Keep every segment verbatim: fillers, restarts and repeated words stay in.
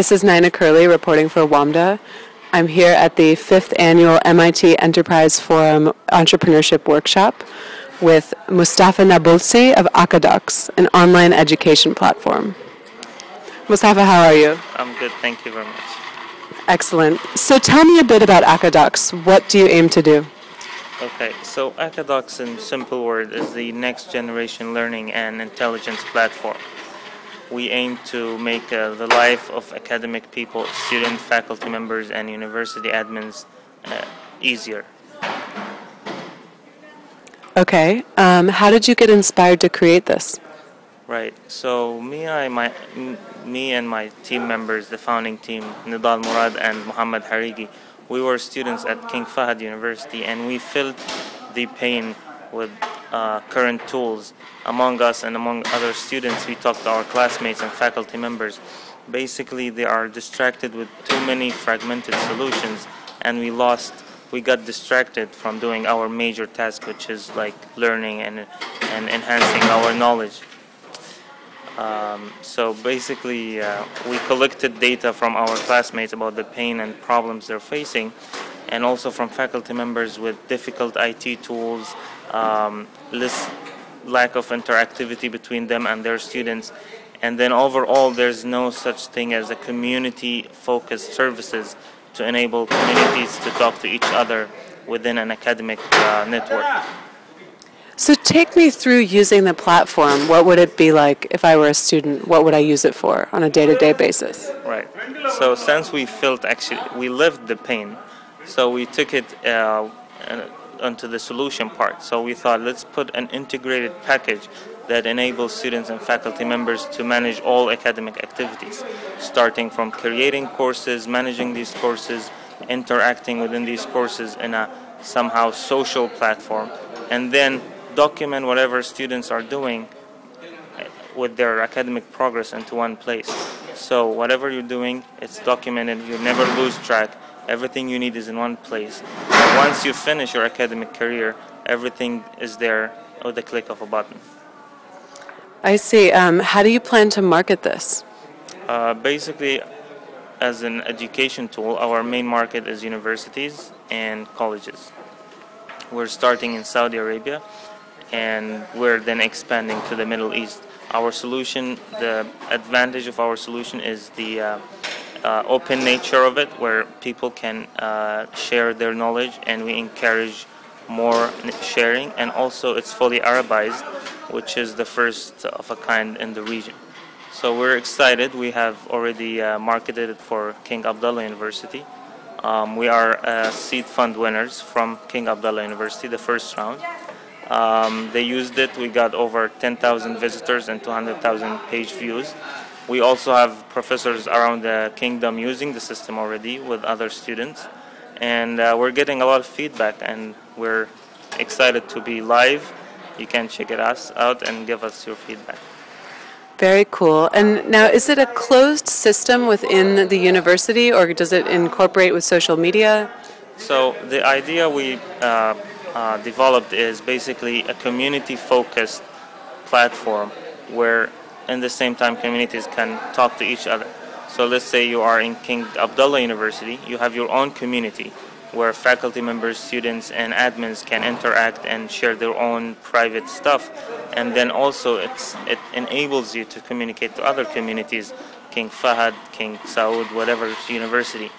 This is Nina Curley reporting for WAMDA. I'm here at the fifth annual M I T Enterprise Forum Entrepreneurship Workshop with Mustafa Nabulsi of ACADOX, an online education platform. Mustafa, how are you? I'm good, thank you very much. Excellent. So tell me a bit about ACADOX. What do you aim to do? Okay, so ACADOX, in simple words, is the next generation learning and intelligence platform. We aim to make uh, the life of academic people, students, faculty members, and university admins uh, easier. Okay, um, how did you get inspired to create this? Right, so me, I, my, me and my team members, the founding team, Nidal Murad and Mohammed Harigi, we were students at King Fahad University, and we felt the pain with uh, current tools. Among us and among other students, we talked to our classmates and faculty members. Basically, they are distracted with too many fragmented solutions, and we lost, we got distracted from doing our major task, which is like learning and, and enhancing our knowledge. Um, so basically, uh, we collected data from our classmates about the pain and problems they're facing, and also from faculty members with difficult I T tools, um, less lack of interactivity between them and their students, and then overall there's no such thing as a community-focused services to enable communities to talk to each other within an academic uh, network. So take me through using the platform. What would it be like if I were a student? What would I use it for on a day-to-day basis? Right. So since we felt actually, we lived the pain, so we took it uh, onto the solution part. So we thought, let's put an integrated package that enables students and faculty members to manage all academic activities, starting from creating courses, managing these courses, interacting within these courses in a somehow social platform, and then document whatever students are doing with their academic progress into one place. So whatever you're doing, it's documented, you never lose track, everything you need is in one place. And once you finish your academic career, everything is there with the click of a button. I see. Um, how do you plan to market this? Uh, basically, as an education tool, our main market is universities and colleges. We're starting in Saudi Arabia, and we're then expanding to the Middle East. Our solution, the advantage of our solution is the uh, uh, open nature of it, where people can uh, share their knowledge, and we encourage more sharing, and also it's fully Arabized, which is the first of a kind in the region. So we're excited. We have already uh, marketed it for King Abdullah University. Um, we are uh, seed fund winners from King Abdullah University, the first round. Um, they used it. We got over ten thousand visitors and two hundred thousand page views. We also have professors around the kingdom using the system already with other students. And uh, we're getting a lot of feedback, and we're excited to be live. You can check it us out and give us your feedback. Very cool. And now, is it a closed system within the university, or does it incorporate with social media? So the idea we uh, Uh, developed is basically a community-focused platform where, in the same time, communities can talk to each other. So let's say you are in King Abdullah University, you have your own community where faculty members, students, and admins can interact and share their own private stuff. And then also it's, it enables you to communicate to other communities, King Fahad, King Saud, whatever university.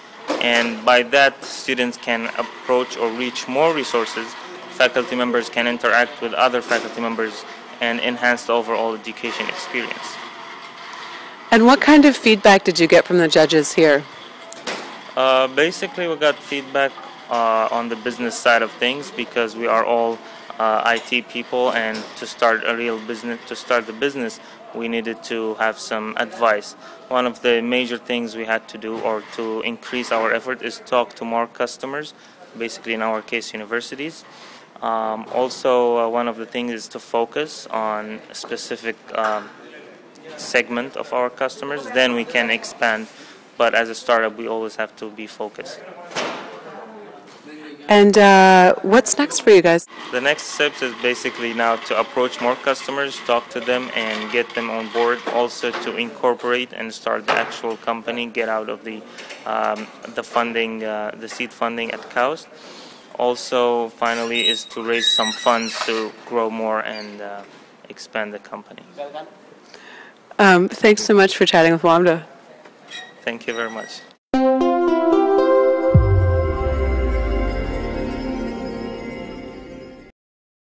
And by that, students can approach or reach more resources. Faculty members can interact with other faculty members and enhance the overall education experience. And what kind of feedback did you get from the judges here? Uh, basically, we got feedback uh, on the business side of things, because we are all uh, I T people, and to start a real business, to start the business, we needed to have some advice. One of the major things we had to do, or to increase our effort, is talk to more customers, basically in our case universities. Um, also uh, one of the things is to focus on a specific um, segment of our customers, then we can expand, but as a startup we always have to be focused. And uh, what's next for you guys? The next steps is basically now to approach more customers, talk to them, and get them on board. Also to incorporate and start the actual company, get out of the um, the funding, uh, the seed funding at KAUST. Also, finally, is to raise some funds to grow more and uh, expand the company. Um, thanks so much for chatting with WAMDA. Thank you very much.